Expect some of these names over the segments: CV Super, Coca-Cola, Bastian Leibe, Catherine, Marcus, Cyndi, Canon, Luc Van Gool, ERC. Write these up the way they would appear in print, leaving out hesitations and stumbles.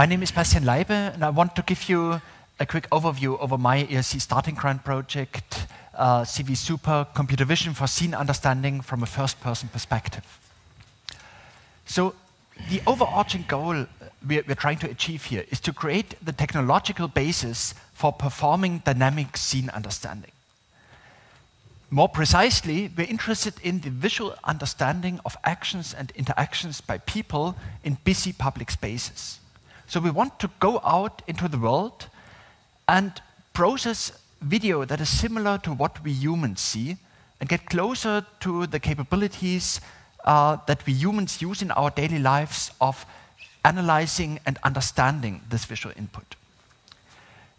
My name is Bastian Leibe, and I want to give you a quick overview over my ERC starting grant project, CV Super, computer vision for scene understanding from a first-person perspective. So the overarching goal we're trying to achieve here is to create the technological basis for performing dynamic scene understanding. More precisely, we're interested in the visual understanding of actions and interactions by people in busy public spaces. So we want to go out into the world and process video that is similar to what we humans see and get closer to the capabilities that we humans use in our daily lives of analyzing and understanding this visual input.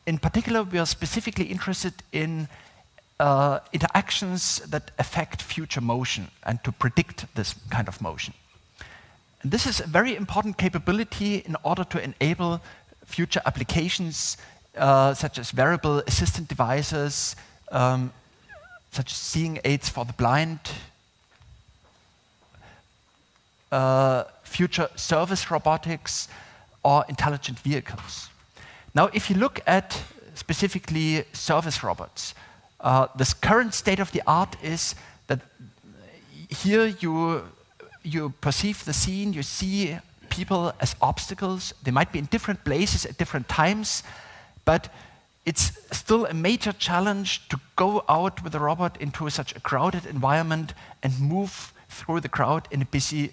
In particular, we are specifically interested in interactions that affect future motion and to predict this kind of motion. And this is a very important capability in order to enable future applications such as wearable assistant devices, such as seeing aids for the blind, future service robotics, or intelligent vehicles. Now, if you look at specifically service robots, this current state of the art is that here you perceive the scene, you see people as obstacles. They might be in different places at different times, but it's still a major challenge to go out with a robot into such a crowded environment and move through the crowd in a busy,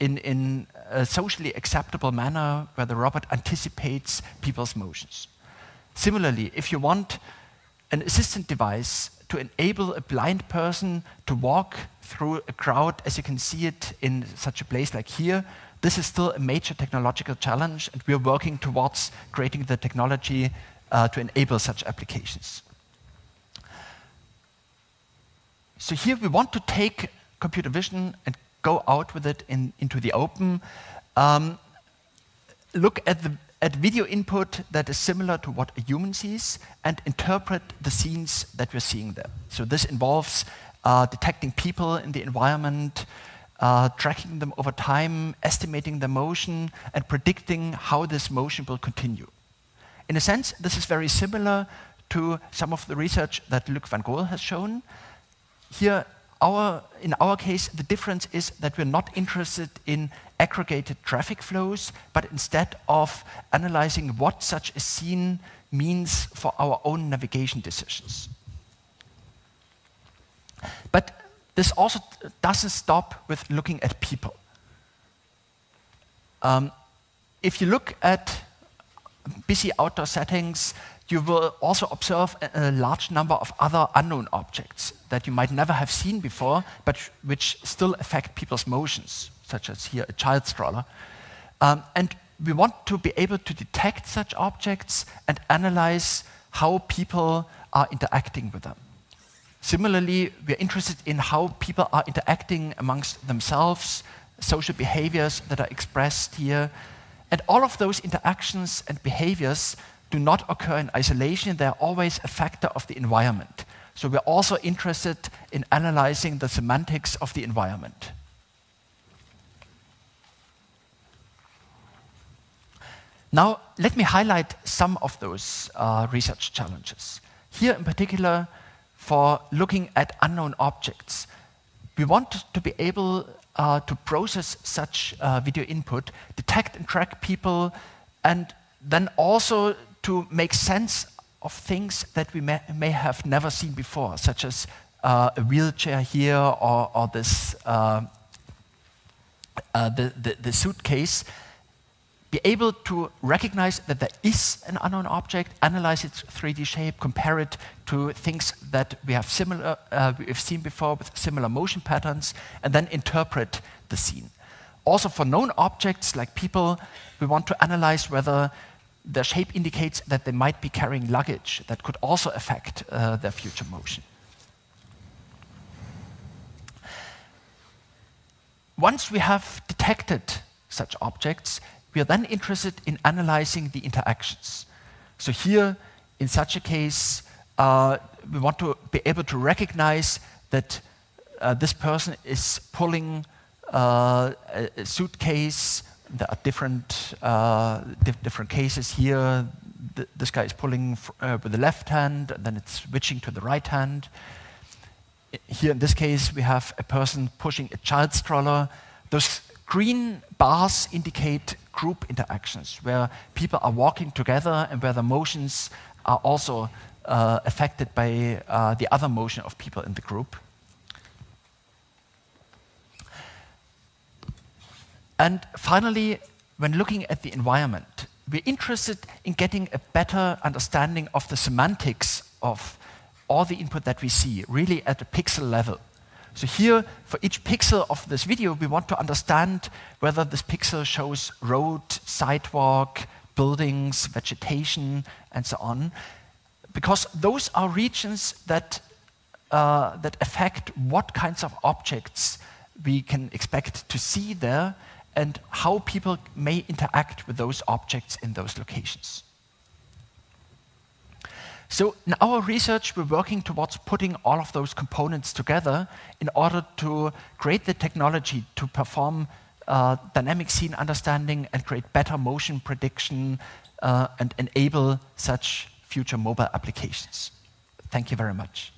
in a socially acceptable manner where the robot anticipates people's motions. Similarly, if you want an assistant device to enable a blind person to walk through a crowd as you can see it in such a place like here, this is still a major technological challenge, and we are working towards creating the technology to enable such applications. So here we want to take computer vision and go out with it into the open, look at video input that is similar to what a human sees, and interpret the scenes that we're seeing there. So this involves detecting people in the environment, tracking them over time, estimating their motion, and predicting how this motion will continue. In a sense, this is very similar to some of the research that Luc Van Gool has shown. Here, in our case, the difference is that we're not interested in aggregated traffic flows, but instead of analyzing what such a scene means for our own navigation decisions. But this also doesn't stop with looking at people. If you look at busy outdoor settings, you will also observe a large number of other unknown objects that you might never have seen before, but which still affect people's motions, such as here a child stroller. And we want to be able to detect such objects and analyze how people are interacting with them. Similarly, we're interested in how people are interacting amongst themselves, social behaviors that are expressed here. And all of those interactions and behaviors do not occur in isolation. They are always a factor of the environment. So we're also interested in analyzing the semantics of the environment. Now, let me highlight some of those research challenges. Here in particular, for looking at unknown objects, we want to be able to process such video input, detect and track people, and then also to make sense of things that we may have never seen before, such as a wheelchair here, or this the suitcase. Be able to recognize that there is an unknown object, analyze its 3D shape, compare it to things that we have we've seen before with similar motion patterns, and then interpret the scene. Also for known objects like people, we want to analyze whether their shape indicates that they might be carrying luggage that could also affect their future motion. Once we have detected such objects, we are then interested in analyzing the interactions. So here, in such a case, we want to be able to recognize that this person is pulling a suitcase There are different cases here. This guy is pulling with the left hand, and then it's switching to the right hand. Here in this case, we have a person pushing a child stroller. Those green bars indicate group interactions, where people are walking together and where the motions are also affected by the other motion of people in the group. And finally, when looking at the environment, we're interested in getting a better understanding of the semantics of all the input that we see, really at a pixel level. So here, for each pixel of this video, we want to understand whether this pixel shows road, sidewalk, buildings, vegetation, and so on, because those are regions that, that affect what kinds of objects we can expect to see there, and how people may interact with those objects in those locations. So in our research, we're working towards putting all of those components together in order to create the technology to perform dynamic scene understanding and create better motion prediction and enable such future mobile applications. Thank you very much.